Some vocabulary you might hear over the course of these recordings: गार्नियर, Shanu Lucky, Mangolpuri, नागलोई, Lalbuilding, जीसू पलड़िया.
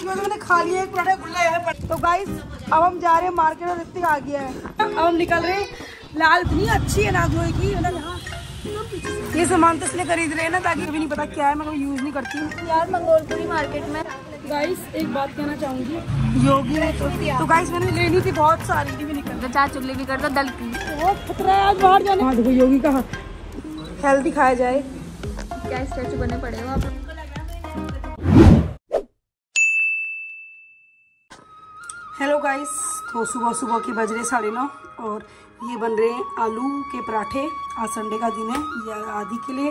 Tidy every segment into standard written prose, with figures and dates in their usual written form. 5 minute मैंने खा लिया एक पराठा गुल्ला है। तो गाइस अब हम जा रहे हैं मार्केट और इतनी आ गया है। अब हम निकल रहे हैं। लाल इतनी अच्छी है ना नागोई की है ना, यहाँ ये सामान तो इसलिए खरीद रहे हैं ना ताकि अभी नहीं पता क्या है, मैं कभी यूज नहीं करती हूँ यार मंगोलपुरी मार्केट में। गाइस एक बात कहना चाहूँगी योगी है तो गाइस मैंने लेनी थी बहुत सारी भी निकल रही, चार चुगली भी करता दल की बहुत खतरा है आज बाहर जाने। देखो योगी कहाँ हेल्दी खाया जाए क्या स्टैचू बने पड़े वहाँ पर। हेलो गाइस, तो सुबह सुबह के बज रहे 9:30 और ये बन रहे हैं आलू के पराठे। आज संडे का दिन है, ये आदि के लिए,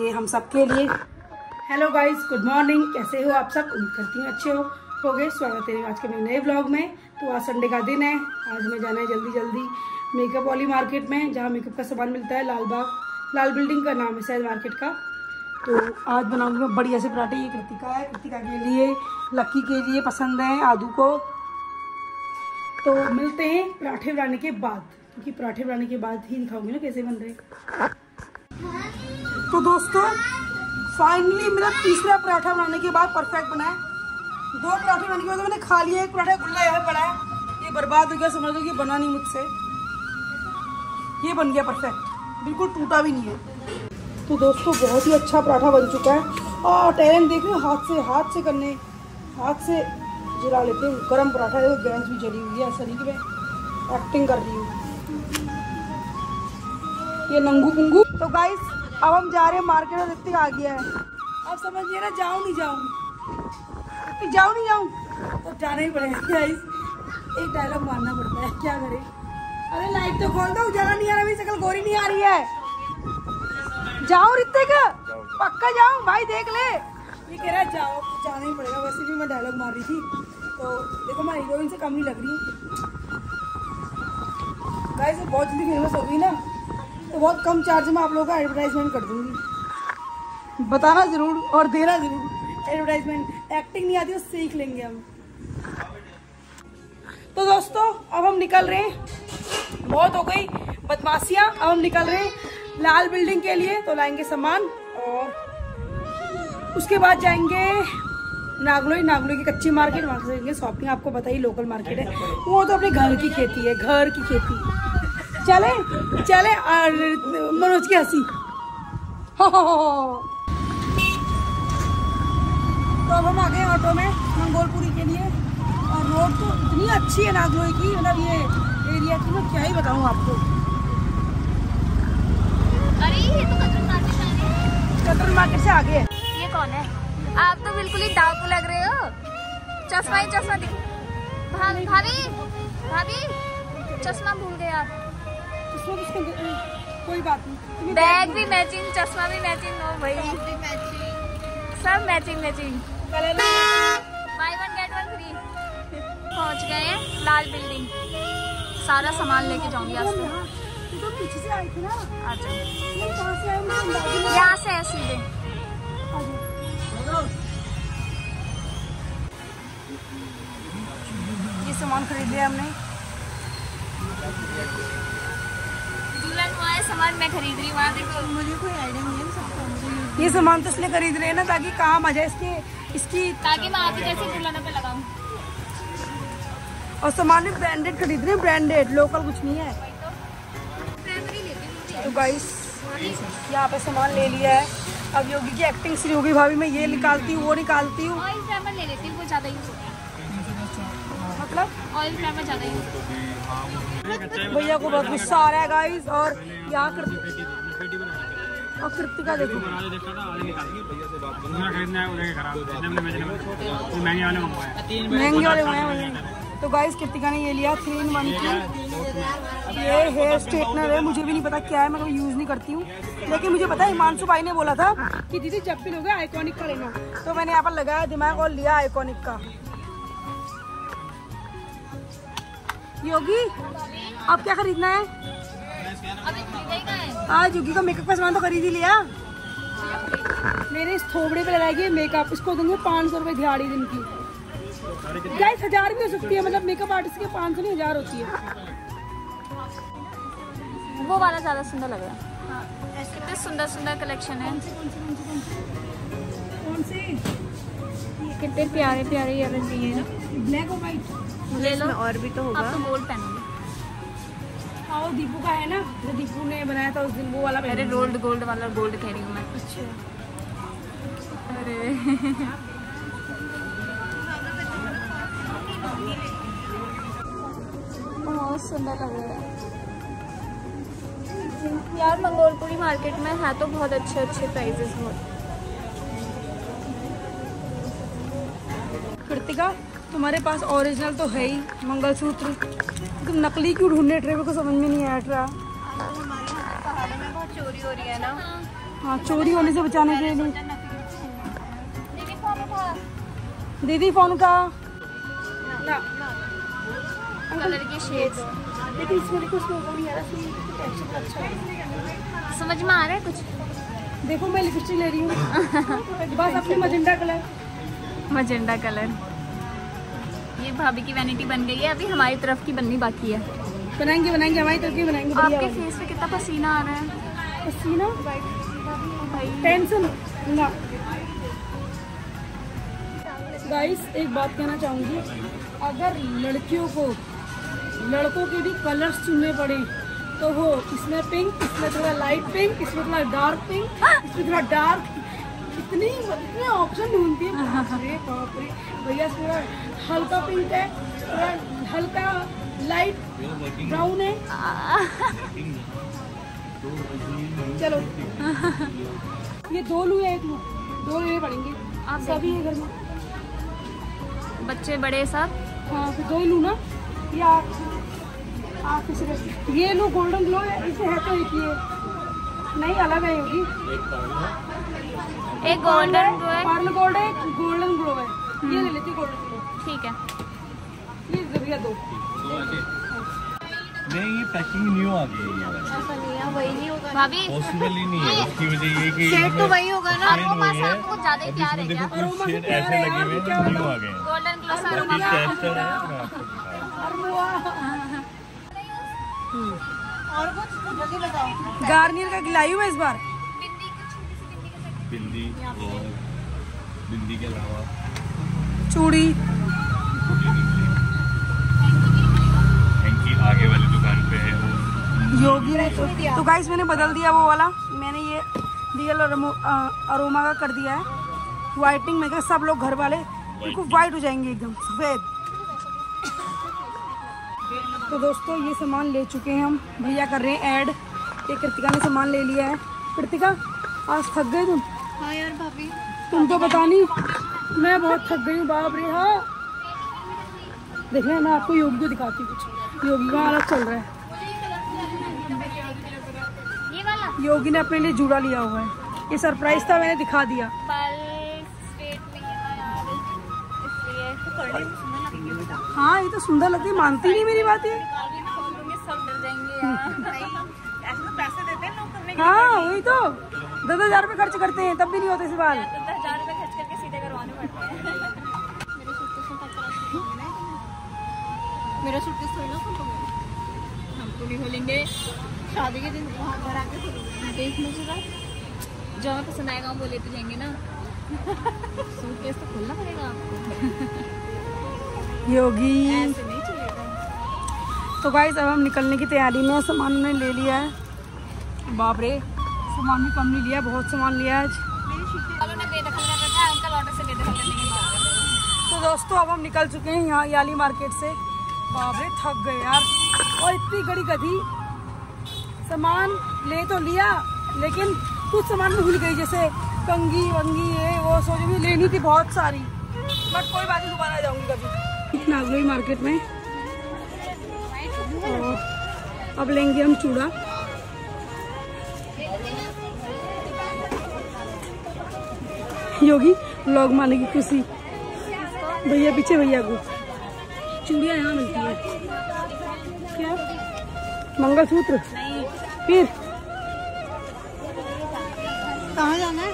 ये हम सब के लिए। हेलो गाइस, गुड मॉर्निंग, कैसे हो आप सब? उम्मीद करती हूँ अच्छे हो गए। स्वागत है आज के मेरे नए ब्लॉग में। तो आज संडे का दिन है, आज हमें जाना है जल्दी जल्दी मेकअप वाली मार्केट में जहाँ मेकअप का सामान मिलता है। लाल बिल्डिंग का नाम है शायद मार्केट का। तो आज बनाऊंगी मैं बढ़िया से पराठे। ये कृतिका है, कृतिका के लिए, लक्की के लिए पसंद है, आदू को। तो मिलते हैं पराठे बनाने के बाद, क्योंकि पराठे बनाने के बाद ही दिखाऊंगी ना कैसे बन रहे। तो दोस्तों फाइनली मेरा तीसरा पराठा बनाने के बाद परफेक्ट बना है। दो पराठे बनाने के बाद मैंने खा लिया, एक पराठा गुल्ला है पड़ा है, ये बर्बाद हो गया, समझ लो ये बना नहीं मुझसे। ये बन गया परफेक्ट, बिल्कुल टूटा भी नहीं है। तो दोस्तों बहुत ही अच्छा पराठा बन चुका है। और टैलेंट देख रहे हो, हाथ से करने, हाथ से जला लेते हैं गरम पराठा। देखो गैस भी जली हुई है, ऐसा नहीं कि मैं एक्टिंग कर रही हूँ ये नंगू पुंगू। तो गाइस अब हम जा रहे हैं मार्केट और इतनी आ गया है। अब समझिए ना जाऊँ नहीं जाऊँ तो जाना ही पड़ेगा। गाइस एक डायलॉग मारना पड़ता है, क्या करें। अरे लाइट तो खोल दो, उजाला नहीं आ रहा, मेरी शक्ल गोरी नहीं आ रही है। जाओ रितिक, पक्का जाओ भाई, देख ले ये कह रहा है जाओ, जाना ही पड़ेगा। वैसे भी मैं डायलॉग मार रही थी, तो देखो मैं हीरोइन से कम नहीं लग रही। गाइस ये बहुत जल्दी फेमस हो गई ना, तो बहुत कम चार्ज में आप लोगों का एडवर्टाइजमेंट कर दूंगी। बताना ज़रूर और देना ज़रूर एडवर्टाइजमेंट। एक्टिंग नहीं आती वो सीख लेंगे हम। तो दोस्तों अब हम निकल रहे हैं, बहुत हो गई बदमाशियाँ। अब हम निकल रहे हैं लाल बिल्डिंग के लिए, तो लाएंगे सामान और उसके बाद जाएंगे नागलोई की कच्ची मार्केट। वहाँ से जाएंगे शॉपिंग। आपको बताइए लोकल मार्केट है वो, तो अपने घर की खेती है, घर की खेती। चले और मनोज की हंसी। तो अब हम आ गए ऑटो में मंगोलपुरी के लिए। और रोड तो इतनी अच्छी है नागलोई की, मतलब ये एरिया की मैं क्या ही बताऊँ आपको। अरे ये तो कतरन मार्केट से आगे है। कौन है आप? तो बिल्कुल ही डाकू लग रहे हो। चश्मा ही चश्मा दिख। भाभी चश्मा भूल गए आप। कोई बात नहीं, बैग भी मैचिंग, चश्मा भी मैचिंग हो भाई, सब matching. Buy one get one free. पहुंच गए हैं लाल बिल्डिंग, सारा सामान लेके जाऊंगी आज। तो पीछे से आई थी ना, अच्छा यहाँ से सीधे। ये सामान खरीद लिया हमने। दुल्हन वाला सामान मैं खरीद रही हूँ, मुझे कोई आइडिया नहीं है। ये सामान तो इसलिए खरीद रहे हैं ना ताकि काम आ जाए इसकी ताकि मैं आप ही जैसे दुल्हनों पे लगाऊं। और सामान भी ब्रांडेड खरीद रहे हैं, ब्रांडेड, लोकल कुछ नहीं है। तो गाइस यहाँ पे सामान ले लिया है। अब योगी की एक्टिंग शुरू होगी। भाभी मैं ये निकालती हूँ, वो निकालती हूँ। ऑयल प्राइमर ले लेती हूँ, वो ज़्यादा यूज होता है। मतलब ऑयल प्राइमर ज़्यादा यूज होता है। भैया को बहुत गुस्सा आ रहा है गाइस। और यहाँ कृतिका देखो, महंगे वाले हुए। तो गाइस कृतिका ने ये लिया 3-in-1 की। ये हेयर स्ट्रेटनर है, मुझे भी नहीं पता क्या है, मैं कभी यूज़ नहीं करती हूँ। लेकिन मुझे पता है हिमांशु भाई ने बोला था कि दीदी जब भी लोगे आइकॉनिक का लेना, तो मैंने यहाँ पर लगाया दिमाग और लिया आइकॉनिक का। योगी अब क्या खरीदना है? आज योगी का मेकअप का सामान तो खरीद ही लिया। मैंने इस थोबड़े पे लगाएगी मेकअप, इसको दूंगी 500 रुपये दिहाड़ी दिन की। गाइस 1000 भी हो सकती है, मतलब मेकअप आर्टिस्ट के 500 नहीं 1000 होती है। वो वाला ज्यादा सुंदर लग रहा है। हाँ। कितने सुंदर कलेक्शन है। कौन सी कितने प्यारे प्यारे ये चाहिए ना, ब्लैक और व्हाइट ले लो। और भी तो होगा, आप तो गोल्ड पहनोगे। और दीपू का है ना, जो दीपू ने बनाया था उस दिन, वो वाला। अरे रोल्ड गोल्ड वाला, गोल्ड कह रही हूँ मैं। अच्छा, अरे बहुत सुंदर लग रहा है यार। मंगोलपुरी मार्केट में है तो बहुत अच्छे अच्छे प्राइजेस। बहुत कृतिका, तुम्हारे पास ओरिजिनल तो है ही मंगलसूत्र, तुम नकली क्यों ढूंढ रहे? ट्रेवल को समझ में नहीं आ रहा। हमारे में बहुत चोरी हो रही है ना। हाँ, चोरी होने से बचाने के लिए। दीदी फोन का कलर के शेड्स, लेकिन इसमें कुछ समझ में आ रहा है कुछ। देखो मैं लिपस्टिक ले रही हूँ बस अपने मजेंडा कलर, मजेंडा कलर। ये भाभी की वैनिटी बन गई है, अभी हमारी तरफ की बननी बाकी है। बनाएंगे बनाएंगे, हमारी तरफ की बनाएंगे। आपके फेस पे कितना पसीना आ रहा है, पसीना भाई, टेंशन ना। गाइस एक बात कहना चाहूँगी, अगर लड़कियों को लड़कों के भी कलर्स चुनने पड़े तो हो, इसमें पिंक, इसमें थोड़ा लाइट पिंक, इसमें थोड़ा डार्क पिंक, इसमें थोड़ा डार्क, इतनी इतने ऑप्शन ढूंढती है भैया। थोड़ा हल्का पिंक है, थोड़ा हल्का लाइट ब्राउन है। चलो ये दो लू है, एक लू, दो लेने पड़ेंगे आप सभी है घर में, बच्चे बड़े सब। हाँ तो दो ही लू ना, ये आप इसे ये लू गोल्डन ग्लो है, इसे है तो एक ये नहीं अलग आई होगी। एक गोल्डन ग्लो है, पर्ल गोल्ड है, गोल्डन ग्लो है, ये ले लेती गोल्डन ग्लो। ठीक है प्लीज जरिया दो। नहीं ये पैकिंग न्यू आ गई है, ऐसा नहीं है, वही नहीं होगा भाभी, पॉसिबल ही नहीं है। इसकी वजह ये कि सेट तो वही होगा ना, आपको पास आपको ज्यादा प्यार है क्या? और वो ऐसे लगे हुए न्यू आ गए, गोल्डन ग्लो सारा मिला और वो और कुछ जल्दी लगाओ। गार्नियर का गिलायू है इस बार, बिंदी और बिंदी के अलावा चूड़ी। हैंकी आगे वाली दुकान पे है योगी ने। तो गाइस मैंने बदल दिया वो वाला, मैंने ये रियल अरोमा का कर दिया है वाइटिंग में। सब लोग घर वाले बिल्कुल वाइट हो जाएंगे एकदम सफेद। तो दोस्तों ये सामान ले चुके हैं हम, भैया कर रहे हैं ऐड। ये कृतिका ने सामान ले लिया है। कृतिका आज थक गए तुम? हाँ यार भाभी, तुम तो पता नहीं मैं बहुत थक गई हूँ बाप रे। हाँ देख रहे हैं, मैं आपको योगी को दिखाती हूँ कुछ। योगी का अलग चल रहा है, ये वाला योगी ने अपने लिए जूड़ा लिया हुआ है, ये सरप्राइज था, मैंने दिखा दिया। हाँ ये तो सुंदर लगती है, मानती नहीं मेरी बात। ये सब डर जाएंगे। हाँ वही तो, 10,000 रुपए खर्च करते हैं तब भी नहीं होते सवाल। 10,000 रुपए खर्च करके सीधे करवाने पड़ते हैं। मेरा सूटकेस खोल ना, हम तो नहीं खोलेंगे, शादी के दिन वहाँ घर आके देखने के बाद जो हमें पसंद आएगा हम वो लेते जाएंगे ना। सूटकेस तो खोलना पड़ेगा आपको योगी। तो गाइस अब हम निकलने की तैयारी में, सामान हमने ले लिया है। बाप रे सामान भी कम नहीं लिया, बहुत सामान लिया आज। तो दोस्तों अब हम निकल चुके हैं यहाँ याली मार्केट से। बाप रे थक गए यार, और इतनी गड़ी गधी सामान ले तो लिया, लेकिन कुछ सामान भूल गई, जैसे कंगी वंगी ये वो। सोच भी लेनी थी बहुत सारी, बट कोई बात नहीं, दोबारा जाऊँगी कभी नागलोई मार्केट में। और अब लेंगे हम चूड़ा। योगी लोग मानेगी खुशी, भैया पीछे भैया को। चूड़ियाँ यहाँ मिलती है क्या? मंगलसूत्र फिर कहाँ जाना है?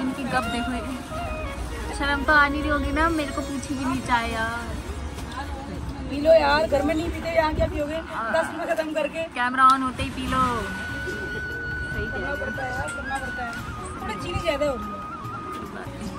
इनकी गप देखो, शर्म तो आ नहीं रही होगी ना, मेरे को पूछी भी नहीं चाहे यार। पी लो यार, घर में नहीं पीते, यहाँ क्या पियोगे? 10 में खत्म करके कैमरा ऑन होते ही पी लो। सही करना पड़ता है यार, करना पड़ता है। थोड़ा चीनी ज्यादा हो रही है।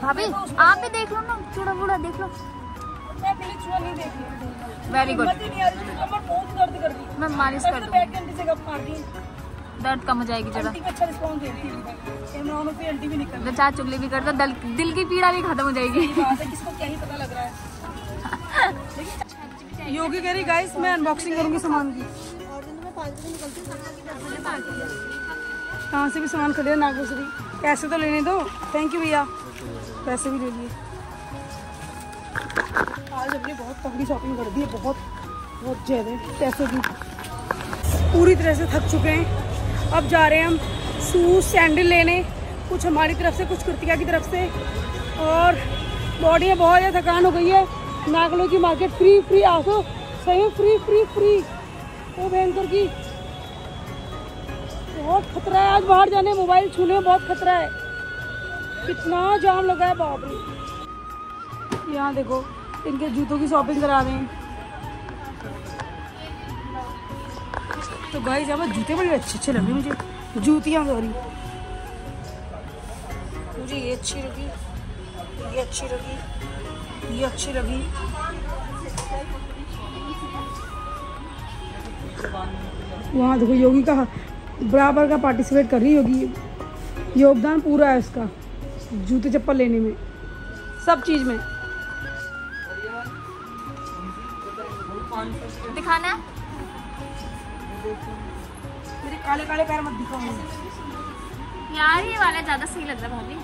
भाभी आप भी देख लो ना, चूड़ा बूढ़ा देख लो। मैं पहले चूड़ा नहीं देख रही। Very good. बहुत दर्द कर रही है। मैं मालिश कर दूं। बैक एंड से गप मार दी, दर्द कम हो जाएगी जरा। अच्छा रिस्पांस देती है। कैमरामैन पे हड्डी भी निकल गई। चाचा चुगली भी करता, दिल की पीड़ा भी खत्म हो जाएगी। किसको क्या ही पता लग रहा है। योगी करी गाइस, मैं अनबॉक्सिंग करूंगी सामान की। कहाँ से भी सामान खरीदा नागोसरी। पैसे तो लेने दो। थैंक यू भैया, पैसे भी ले लिए। आज हमने बहुत तगड़ी शॉपिंग कर दी है, बहुत बहुत ज़्यादा। पैसे भी पूरी तरह से थक चुके हैं। अब जा रहे हैं हम शूज़ सैंडल लेने, कुछ हमारी तरफ से कुछ कृतिका की तरफ से। और बॉडी में बहुत ज़्यादा थकान हो गई है। नागलो की मार्केट फ्री फ्री आसो सही फ्री फ्री फ्री वो भयंकर की। बहुत खतरा है आज बाहर जाने, मोबाइल छूने में बहुत खतरा है। कितना जाम लगा है बाप रे। यहाँ देखो इनके जूतों की शॉपिंग करा रहे हैं। तो गाइस अब जूते बड़े अच्छे अच्छे लगे मुझे। जूतियाँ सॉरी, मुझे ये अच्छी लगी, ये अच्छी लगी, ये अच्छी लगी। वहाँ देखो योगी का बराबर का पार्टिसिपेट कर रही होगी, योगदान पूरा है इसका जूते चप्पल लेने में, सब चीज में। दिखाना मेरे काले काले पैर मत दिखाओ यार। ये वाला ज्यादा सही लग रहा है,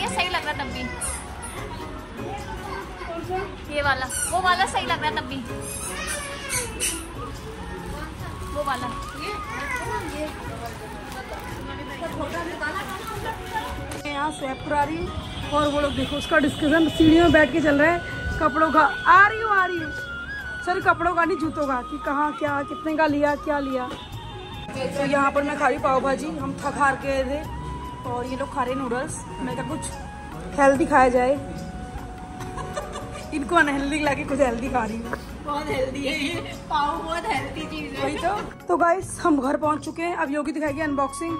ये सही लग रहा तब भी। ये वाला वो वाला सही लग रहा तब भी, वो वाला यहाँ स्वैप करा रही हूँ। और वो लोग देखो उसका डिस्कशन सीढ़ियों में बैठ के चल रहा है। कपड़ों का आ रही हूँ सर, कपड़ों का नहीं जूतों का, कि कहाँ क्या कितने का लिया क्या लिया। तो यहाँ पर मैं खा रही पाव भाजी, हम थक हार के थे। और ये लोग खा रहे नूडल्स। मैं क्या कुछ हेल्दी खाया जाए, इनको अनहेल्दी लगे, कुछ हेल्दी खा रही हूँ। बहुत हेल्दी है ये पाव, बहुत हेल्दी चीज़ है। तो गाइस हम घर पहुंच चुके हैं। अब योगी दिखाएगी अनबॉक्सिंग।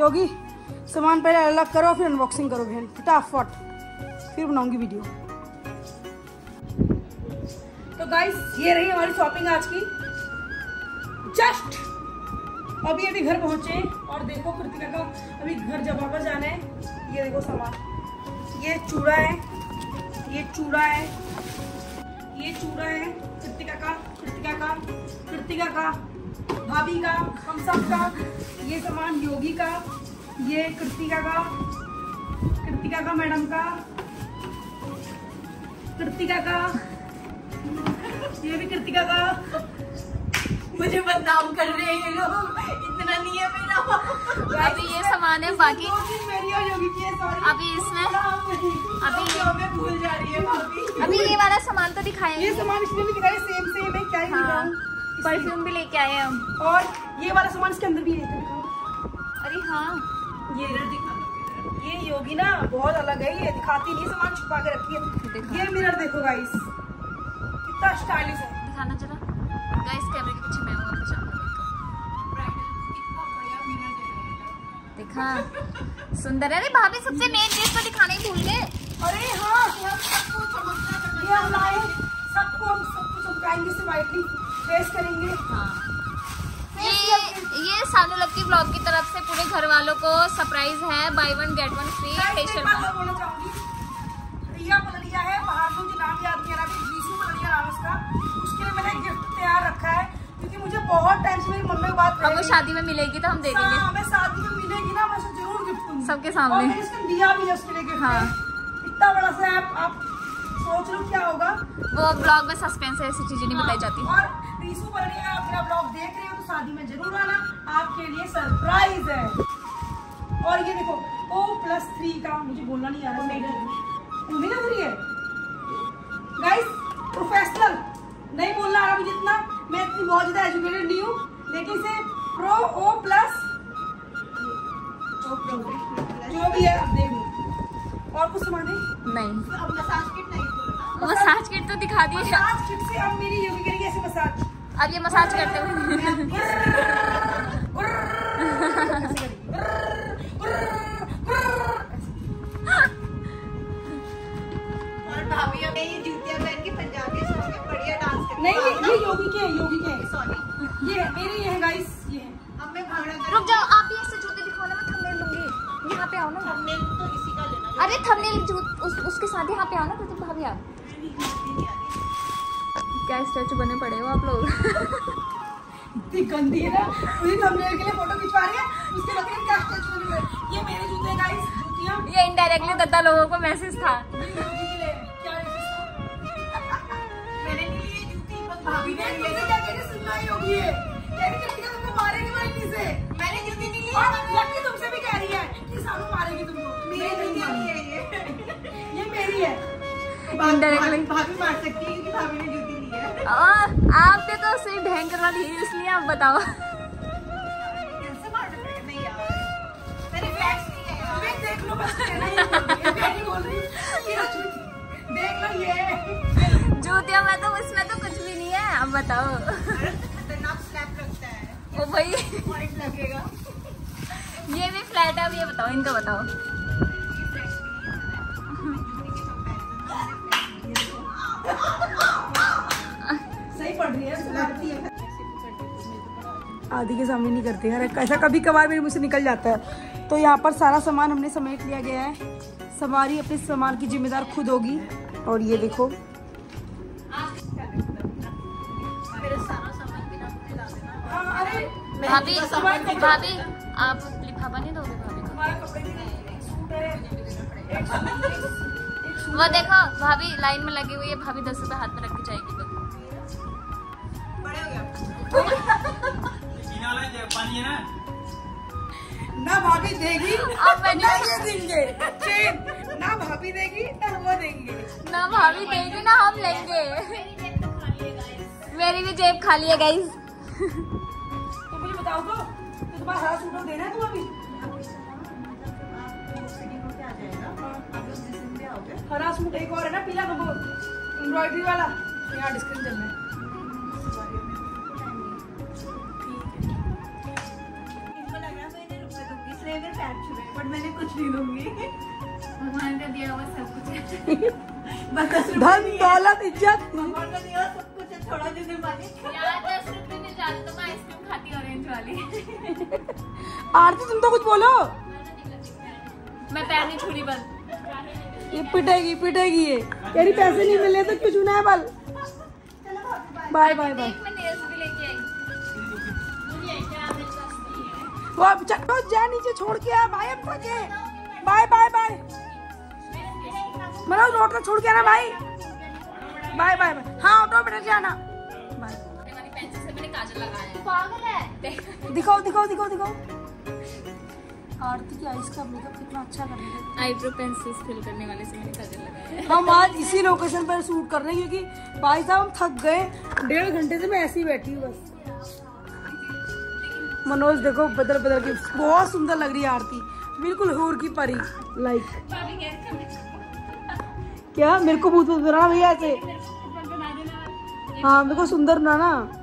योगी सामान पहले अलग करो फिर अनबॉक्सिंग करो बहन, फटाफट फिर बनाऊंगी वीडियो। तो गाइस ये रही हमारी शॉपिंग आज की। जस्ट अभी अभी घर पहुंचे और देखो कृतिका का अभी घर जब वापस जाना है। ये देखो सामान, ये चूड़ा है, ये चूड़ा है, ये चूड़ा है कृतिका का भाभी का, हम सब का। ये सामान योगी का, ये कृतिका का मैडम का, कृतिका का ये भी कृतिका का। मुझे बदनाम कर रहे हैं ये लोग, इतना नहीं है मेरा। अभी ये सामान है बाकी मेरी और योगी की है। अभी इसमें अभी भूल जा रही है भाभी। अभी ये वाला सामान तो दिखाएंगे, ये सामान इसमें भी दिखाया, सेम है क्या ही दिखाऊं। परफ्यूम भी लेके आए हम, और ये वाला सामान इसके अंदर भी है। अरे हाँ ये दिखा, ये योगी ना बहुत अलग है, ये दिखाती नहीं, सामान छुपा के रखती है। ये मिरर देखो गाइस कितना स्टाइलिश है। दिखाना जरा गाइस कैमरे के पीछे, मैं हूं अच्छा देखा सुंदर है। अरे भाभी सबसे मेन चीज तो दिखाना ही भूल गए। अरे हाँ सबको चमकाएंगे, वाइटली फेस करेंगे। हाँ ये सानू लक्की ब्लॉग की तरफ से पूरे घर वालों को सरप्राइज है, buy one get one free facial. बोलना चाहूंगी रिया पलड़िया है बाहर, मुझे नाम याद नहीं आ रहा, जीसू पलड़िया नाम उसका। उसके लिए मैंने गिफ्ट तैयार रखा है क्योंकि मुझे बहुत टेंशन मेरी मम्मी को बात करेगी। अब वो शादी में मिलेगी तो हम दे देंगे। हमें शादी में मिलेगी ना, मैं उसे जरूर गिफ्ट दूंगी सबके सामने। इसमें दिया भी है उसके लिए गिफ्ट। हाँ इतना बड़ा सा आप सोच लो क्या होगा। वो ब्लॉग में सस्पेंस है, ऐसी चीजें नहीं बताई जाती। और रीसू बोल रही है आप मेरा ब्लॉग देख रहे हो तो शादी में जरूर आना, आपके लिए सरप्राइज है। और ये देखो O+3 का, मुझे बोलना नहीं आ रहा है गाइस, प्रोफेशनल नहीं बोलना आ रहा मुझे इतना, मैं इतनी बहुत ज्यादा एजुकेटेड नहीं हूँ। लेकिन इसे Pro O+ जो भी है आप देख लो। और कुछ माने नहीं, मसाज किट तो दिखा दी। मसाज किट से अब मेरी योगी करेगी ऐसे मसाज। अब ये मसाज करते हुए और भाभी अब ये जूतियां पहन के पंजाबी में बढ़िया डांस करती है। नहीं ये योगी के है, योगी के सॉरी ये मेरे ये है गाइस, ये है। अब मैं भागना रुक जाओ, आप ये से जूते दिखाओ ना, मैं थंबनेल लूंगी। यहाँ पे आओ ना, थंबनेल तो इसी का लेना। अरे थंबनेल जूते उसके साथ यहाँ पे आओ ना, तो भाभी आप क्या स्टैचू बने पड़े हो आप लोग। गंदी है ना, उसी थंबनेल के लिए फोटो खिंचवा रही है, उसके लग रहा है क्या स्टैचू बने हुए। ये मेरे जूते गाइस, जूतियां। ये इनडायरेक्टली दादा लोगों को मैसेज था क्या मेरे लिए ये जूती बस भाभी ने लिए। क्या कहने सुनना ही होगी है, कहने कहती है तुमको मारेगी मैं इतनी से, मैंने जूती नहीं ली और लड़की तुमसे भी कह रही है कि सानू मारेगी तुमको। मेरी जूती नहीं है ये मेरी है। इनडायरेक्टली भाभी मार सकती है कि भाभी ने जूती ली है। और आपके तो सिर्फ ढंग करवा दी इसलिए आप बताओ कैसे मार रहे हैं। नहीं यार मेरे फ्लैक्स नहीं है यार, मैं देख लो बस कहना ही नहीं बोल रही ये देख लो ये जूतियां। मैं तो इसमें तो कुछ भी नहीं है, आप बताओ। खतरनाक स्लैप लगता है वो भाई, पॉइंट लगेगा। ये भी फ्लैट है, अब ये बताओ इनका बताओ। ये फ्रेश नहीं है आदि के सामने नहीं करते यार, ऐसा कभी कभार मेरे मुझसे निकल जाता है। तो यहाँ पर सारा सामान हमने समेट लिया गया है, सवारी अपने सामान की जिम्मेदार खुद होगी। और ये देखो भाभी, भाभी आप लिफाफा नहीं दोगे भाभी? वो देखो भाभी लाइन में लगी हुई है, भाभी 10 रुपए हाथ में रख के जाएगी। पानी है ना ना भाभी देगी ना ये देंगे, ना भाभी देगी ना वो देंगे, ना भाभी देगी ना हम लेंगे। मेरी भी जेब खाली है गाइस। तो मुझे बताओ तो तुम्हारा हरा सूट देना है। तुम अभी हरा सूट एक और है ना पीला कपड़ा एम्ब्रॉयडरी वाला, यहाँ डिस्कशन चल रहा है। बट मैंने कुछ नहीं दूंगी, भगवान का दिया हुआ सब कुछ है। धन दौलत इज्जत भगवान का दिया हुआ सब कुछ है। थोड़ा दे दे मालिक यार, 10 रुपए मिल जाते तो मैं आइसक्रीम खाती ऑरेंज वाली। आरती तुम तो कुछ बोलो, मैं पैर नहीं छुड़ी बल। ये पिटेगी पिटेगी, ये तेरी पैसे नहीं मिले तो क्यों चुना है बल। Bye bye bye. वो अब चलो जा नीचे छोड़ के आ भाई, अब थके। Bye bye bye. Manoj auto छोड़ के आना भाई, बाय बाय बाय। हाँ ऑटो बैठ जाना। दिखाओ दिखाओ दिखाओ दिखाओ। आरती की आईज का मेकअप कितना अच्छा कर रही है। आईब्रो पेंसिल फिल करने वाले से मैंने काजल लगाया। हम आज इसी लोकेशन पर शूट कर रहे हैं क्योंकि भाई साहब हम थक गए, 1.5 घंटे से मैं ऐसे ही बैठी हूँ बस। मनोज देखो बदल बदल के, बहुत सुंदर लग रही है आरती, बिल्कुल हूर की परी लाइक। क्या मेरे को भूत बना भैया ऐसे? हाँ मेरे को सुंदर बनाना।